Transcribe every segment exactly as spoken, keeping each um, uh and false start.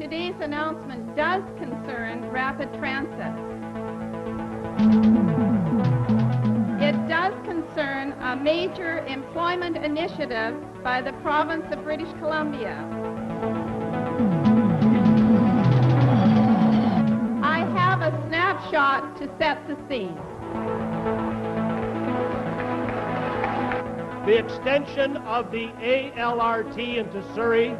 Today's announcement does concern rapid transit. It does concern a major employment initiative by the province of British Columbia. I have a snapshot to set the scene. The extension of the A L R T into Surrey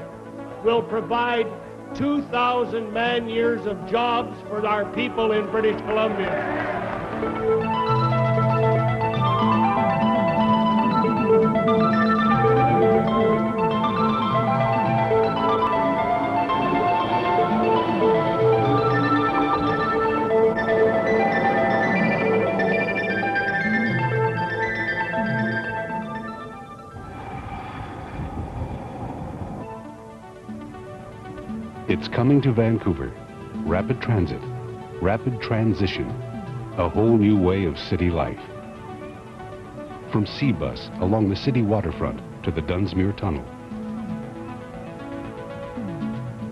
will provide two thousand man-years of jobs for our people in British Columbia. It's coming to Vancouver. Rapid transit, rapid transition, a whole new way of city life. From SeaBus along the city waterfront to the Dunsmuir Tunnel.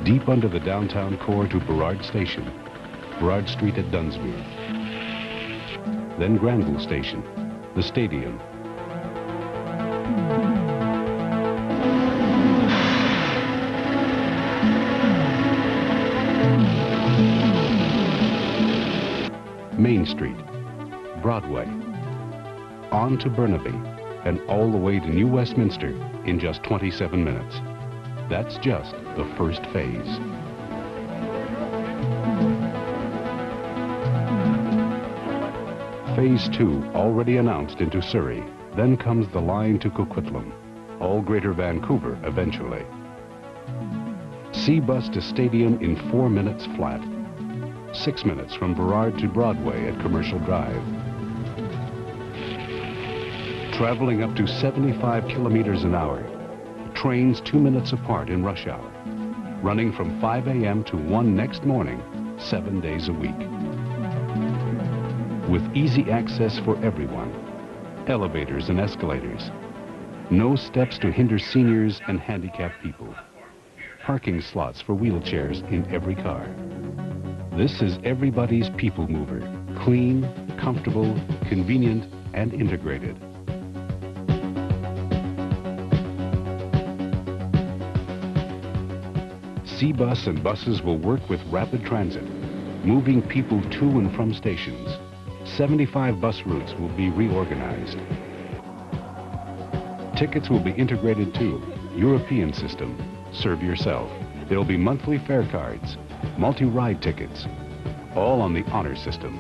Deep under the downtown core to Burrard Station, Burrard Street at Dunsmuir. Then Granville Station, the stadium, Main Street, Broadway, on to Burnaby, and all the way to New Westminster in just twenty-seven minutes. That's just the first phase. Phase two already announced into Surrey. Then comes the line to Coquitlam, all Greater Vancouver eventually. SeaBus to Stadium in four minutes flat. Six minutes from Burrard to Broadway at Commercial Drive. Traveling up to seventy-five kilometers an hour, trains two minutes apart in rush hour, running from five A M to one next morning, seven days a week. With easy access for everyone, elevators and escalators, no steps to hinder seniors and handicapped people, parking slots for wheelchairs in every car. This is everybody's people mover. Clean, comfortable, convenient, and integrated. SeaBus and buses will work with rapid transit, moving people to and from stations. seventy-five bus routes will be reorganized. Tickets will be integrated too. European system. Serve yourself. There will be monthly fare cards, multi-ride tickets, all on the honor system.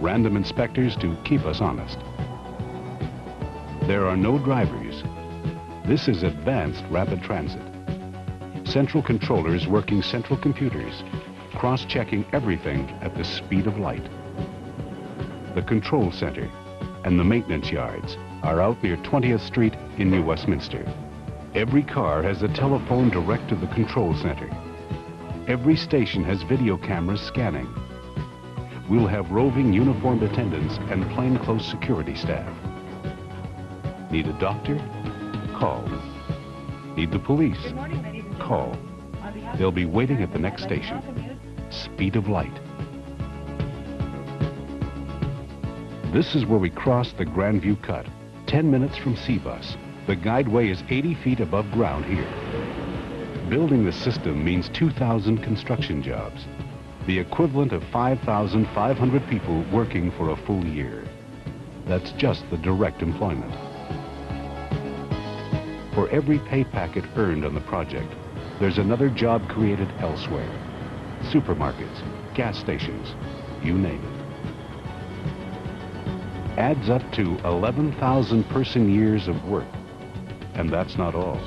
Random inspectors to keep us honest. There are no drivers. This is advanced rapid transit. Central controllers working central computers, cross-checking everything at the speed of light. The control center and the maintenance yards are out near twentieth Street in New Westminster. Every car has a telephone direct to the control center. Every station has video cameras scanning. We'll have roving uniformed attendants and plainclothes security staff. Need a doctor? Call. Need the police? Call. They'll be waiting at the next station. Speed of light. This is where we cross the Grandview Cut, ten minutes from SeaBus. The guideway is eighty feet above ground here. Building the system means two thousand construction jobs, the equivalent of five thousand five hundred people working for a full year. That's just the direct employment. For every pay packet earned on the project, there's another job created elsewhere. Supermarkets, gas stations, you name it. Adds up to eleven thousand person years of work. And that's not all.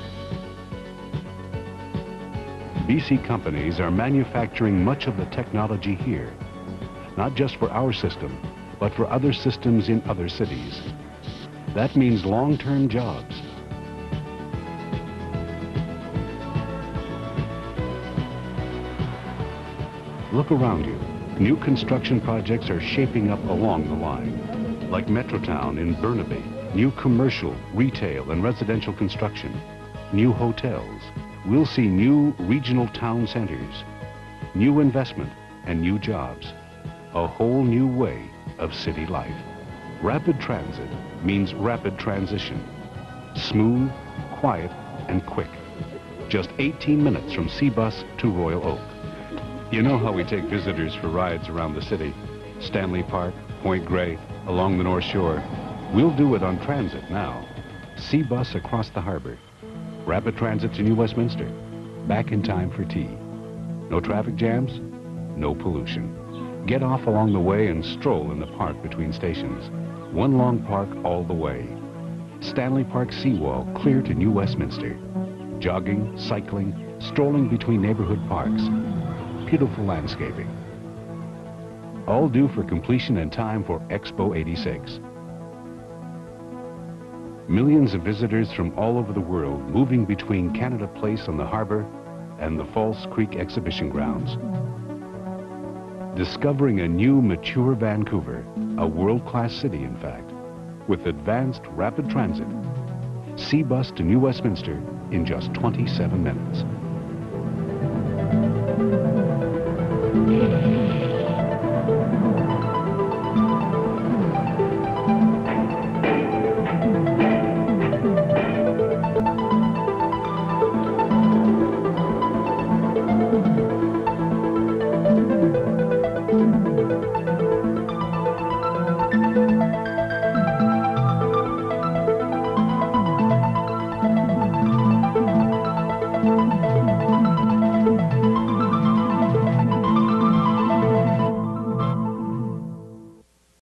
B C companies are manufacturing much of the technology here, not just for our system, but for other systems in other cities. That means long-term jobs. Look around you. New construction projects are shaping up along the line, like Metrotown in Burnaby, new commercial, retail, and residential construction, new hotels, we'll see new regional town centers, new investment and new jobs, a whole new way of city life. Rapid transit means rapid transition, smooth, quiet and quick. Just eighteen minutes from SeaBus to Royal Oak. You know how we take visitors for rides around the city, Stanley Park, Point Grey, along the North Shore. We'll do it on transit now. SeaBus across the harbor. Rapid transit to New Westminster. Back in time for tea. No traffic jams, no pollution. Get off along the way and stroll in the park between stations. One long park all the way. Stanley Park seawall clear to New Westminster. Jogging, cycling, strolling between neighborhood parks. Beautiful landscaping. All due for completion in time for Expo eighty-six. Millions of visitors from all over the world moving between Canada Place on the harbor and the False Creek exhibition grounds. Discovering a new, mature Vancouver, a world-class city in fact, with advanced rapid transit. SeaBus to New Westminster in just twenty-seven minutes.